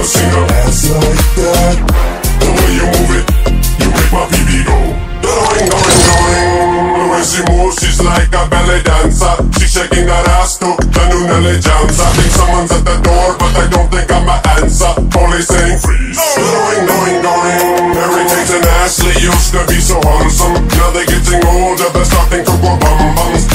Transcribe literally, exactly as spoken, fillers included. never seen a ass like that. The way you move it, you make my P B go doing, doing, doing. When she moves, she's like a ballet dancer. She's shaking her ass to the new Nelly jams. I think someone's at the door, but I don't think I'm a answer. Only saying freeze. Doing, doing, doing. Mary Kate and Ashley used to be so handsome. Now they're getting older, they're starting to go bum bums.